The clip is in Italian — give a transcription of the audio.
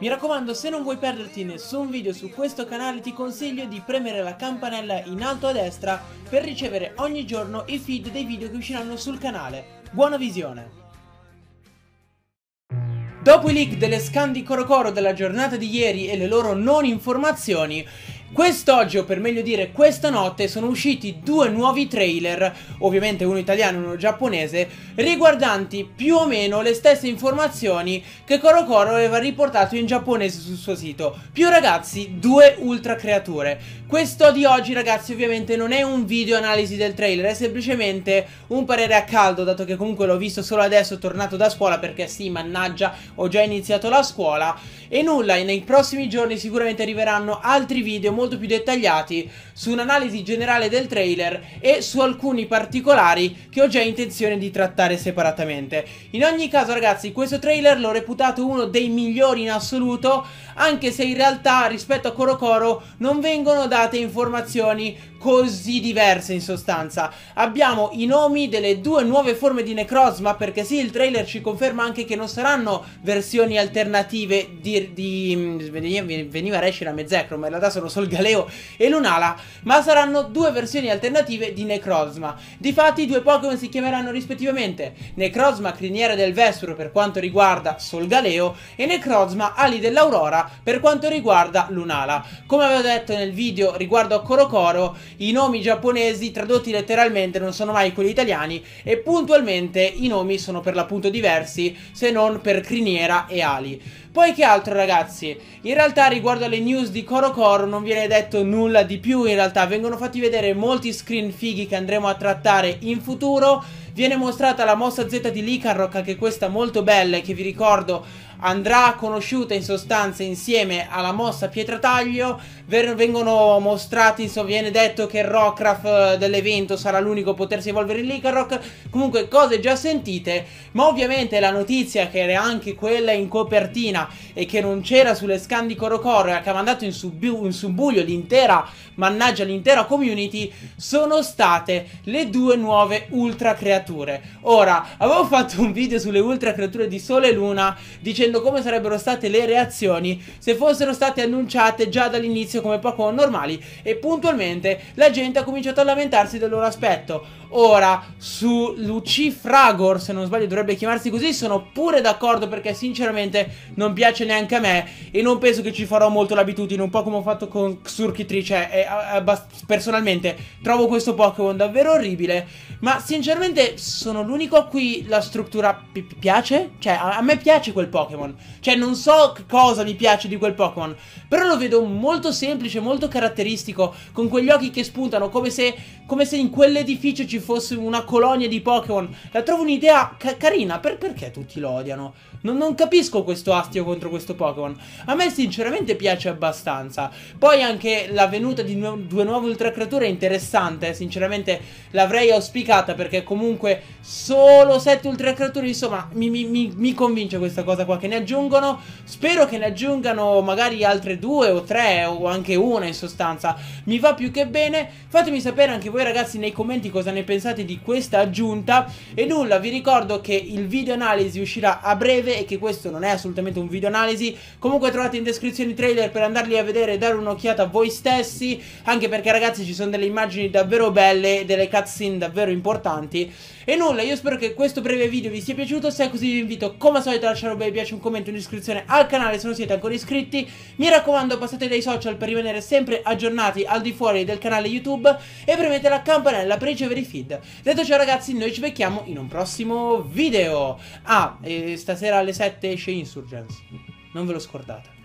Mi raccomando, se non vuoi perderti nessun video su questo canale ti consiglio di premere la campanella in alto a destra per ricevere ogni giorno i feed dei video che usciranno sul canale. Buona visione! Dopo i leak delle scan di CoroCoro della giornata di ieri e le loro non informazioni, quest'oggi, o per meglio dire questa notte, sono usciti due nuovi trailer, ovviamente uno italiano e uno giapponese, riguardanti più o meno le stesse informazioni che CoroCoro aveva riportato in giapponese sul suo sito. Più, ragazzi, due ultra creature. Questo di oggi, ragazzi, ovviamente non è un video analisi del trailer, è semplicemente un parere a caldo, dato che comunque l'ho visto solo adesso tornato da scuola, perché sì, mannaggia, ho già iniziato la scuola. E nulla, nei prossimi giorni sicuramente arriveranno altri video molto più dettagliati su un'analisi generale del trailer e su alcuni particolari che ho già intenzione di trattare separatamente. In ogni caso, ragazzi, questo trailer l'ho reputato uno dei migliori in assoluto, anche se in realtà rispetto a CoroCoro non vengono date informazioni così diverse. In sostanza abbiamo i nomi delle due nuove forme di Necrozma, perché sì, il trailer ci conferma anche che non saranno versioni alternative veniva a escere a Mezzecro, ma in realtà sono Solgaleo e Lunala, ma saranno due versioni alternative di Necrozma. Difatti i due Pokémon si chiameranno rispettivamente Necrozma Criniera del Vespero per quanto riguarda Solgaleo e Necrozma Ali dell'Aurora per quanto riguarda Lunala. Come avevo detto nel video riguardo a CoroCoro, i nomi giapponesi tradotti letteralmente non sono mai quelli italiani e puntualmente i nomi sono per l'appunto diversi, se non per Criniera e Ali. Poi che altro, ragazzi? In realtà riguardo alle news di CoroCoro non viene detto nulla di più, in realtà vengono fatti vedere molti screen fighi che andremo a trattare in futuro. Viene mostrata la mossa Z di Lycanroc, anche questa molto bella, e che vi ricordo andrà conosciuta in sostanza insieme alla mossa Pietrataglio. Vengono mostrati, insomma, viene detto che il Rockcraft dell'evento sarà l'unico a potersi evolvere in Lycanroc. Comunque cose già sentite, ma ovviamente la notizia che era anche quella in copertina e che non c'era sulle scan di CoroCoro e che ha mandato in subbuglio l'intera, mannaggia, l'intera community, sono state le due nuove ultra creature. Ora, avevo fatto un video sulle ultra creature di Sole e Luna dicendo come sarebbero state le reazioni se fossero state annunciate già dall'inizio come Pokémon normali, e puntualmente la gente ha cominciato a lamentarsi del loro aspetto. Ora, su Lucifragor, se non sbaglio dovrebbe chiamarsi così, sono pure d'accordo, perché sinceramente non piace neanche a me e non penso che ci farò molto l'abitudine, un po' come ho fatto con Xurkitrice. Personalmente trovo questo Pokémon davvero orribile, ma sinceramente sono l'unico a cui la struttura piace, cioè a me piace quel Pokémon, cioè non so cosa mi piace di quel Pokémon, però lo vedo molto semplice, molto caratteristico, con quegli occhi che spuntano, come se in quell'edificio ci fosse una colonia di Pokémon. La trovo un'idea carina. Perché tutti lo odiano? Non capisco questo astio contro questo Pokémon. A me sinceramente piace abbastanza. Poi anche la venuta di due nuove ultra creature è interessante, sinceramente l'avrei auspicata, perché comunque solo 7 ultra creature, insomma, mi convince questa cosa qua che ne aggiungono. Spero che ne aggiungano magari altre 2 o 3 o anche una, in sostanza mi va più che bene. Fatemi sapere anche voi, ragazzi, nei commenti cosa ne pensate di questa aggiunta. E nulla, vi ricordo che il video analisi uscirà a breve e che questo non è assolutamente un video analisi. Comunque trovate in descrizione i trailer per andarli a vedere e dare un'occhiata voi stessi, anche perché, ragazzi, ci sono delle immagini davvero belle, delle cutscene davvero importanti. E nulla, io spero che questo breve video vi sia piaciuto. Se è così vi invito come al solito a lasciare un bel piace, un commento, un'iscrizione al canale se non siete ancora iscritti. Mi raccomando, passate dai social per rimanere sempre aggiornati al di fuori del canale YouTube e premete la campanella per ricevere i feed. Detto ciò, ragazzi, noi ci becchiamo in un prossimo video. E stasera alle 7 esce Insurgence, non ve lo scordate.